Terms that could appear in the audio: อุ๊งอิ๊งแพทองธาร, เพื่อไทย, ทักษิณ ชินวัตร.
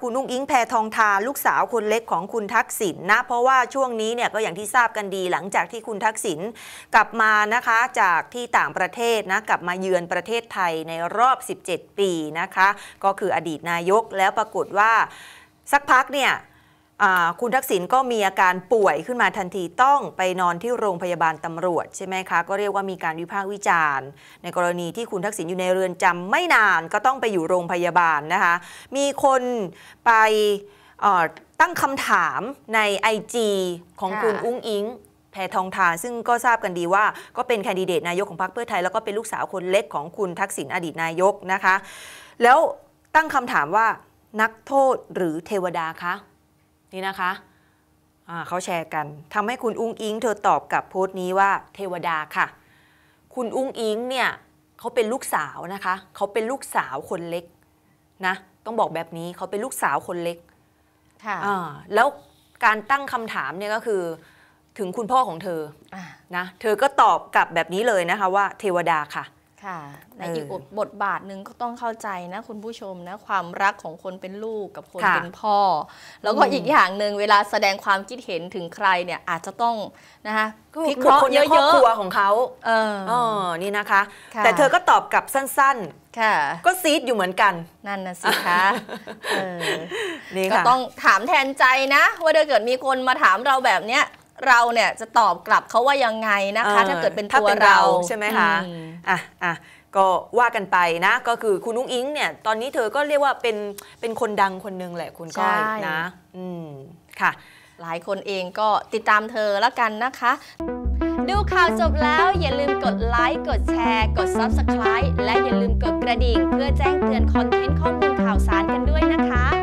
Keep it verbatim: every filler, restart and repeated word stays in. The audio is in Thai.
คุณอุ๊งอิ๊งแพทองธารลูกสาวคนเล็กของคุณทักษิณ นะเพราะว่าช่วงนี้เนี่ยก็อย่างที่ทราบกันดีหลังจากที่คุณทักษิณกลับมานะคะจากที่ต่างประเทศนะกลับมาเยือนประเทศไทยในรอบสิบเจ็ดปีนะคะก็คืออดีตนายกแล้วปรากฏว่าสักพักเนี่ยคุณทักษิณก็มีอาการป่วยขึ้นมาทันทีต้องไปนอนที่โรงพยาบาลตำรวจใช่ไหมคะก็เรียกว่ามีการวิพากษ์วิจารณ์ในกรณีที่คุณทักษิณอยู่ในเรือนจำไม่นานก็ต้องไปอยู่โรงพยาบาลนะคะมีคนไปตั้งคำถามใน ไอ จี ของคุณอุ๊งอิ๊งแพทองธารซึ่งก็ทราบกันดีว่าก็เป็นแคนดิเดตนายกของพรรคเพื่อไทยแล้วก็เป็นลูกสาวคนเล็กของคุณทักษิณอดีตนายกนะคะแล้วตั้งคำถามว่านักโทษหรือเทวดาคะนี่นะคะเขาแชร์กันทำให้คุณอุ๊งอิ๊งเธอตอบกับโพสต์นี้ว่าเทวดาค่ะคุณอุ๊งอิ๊งเนี่ยเขาเป็นลูกสาวนะคะเขาเป็นลูกสาวคนเล็กนะต้องบอกแบบนี้เขาเป็นลูกสาวคนเล็กค่ะแล้วการตั้งคำถามเนี่ยก็คือถึงคุณพ่อของเธอนะเธอก็ตอบกลับแบบนี้เลยนะคะว่าเทวดาค่ะค่ะในอีกบทบาทหนึ่งก็ต้องเข้าใจนะคุณผู้ชมนะความรักของคนเป็นลูกกับคนเป็นพ่อแล้วก็อีกอย่างหนึ่งเวลาแสดงความคิดเห็นถึงใครเนี่ยอาจจะต้องนะคะพิเคราะห์เยอะๆครอบครัวของเขาเอออ๋อนี่นะคะแต่เธอก็ตอบกลับสั้นๆค่ะก็ซีดอยู่เหมือนกันนั่นนะสิคะนี่ก็ต้องถามแทนใจนะว่าถ้าเกิดมีคนมาถามเราแบบเนี้ยเราเนี่ยจะตอบกลับเขาว่ายังไงนะคะถ้าเกิดเป็นตัวเราใช่ไหมคะอ่ะอ่ะก็ว่ากันไปนะก็คือคุณอุ๊งอิ๊งเนี่ยตอนนี้เธอก็เรียกว่าเป็นเป็นคนดังคนนึงแหละคุณก้อยนะอืมค่ะหลายคนเองก็ติดตามเธอแล้วกันนะคะดูข่าวจบแล้วอย่าลืมกดไลค์กดแชร์กด ซับสไครบ์ และอย่าลืมกดกระดิ่งเพื่อแจ้งเตือนคอนเทนต์ข้อมูลข่าวสารกันด้วยนะคะ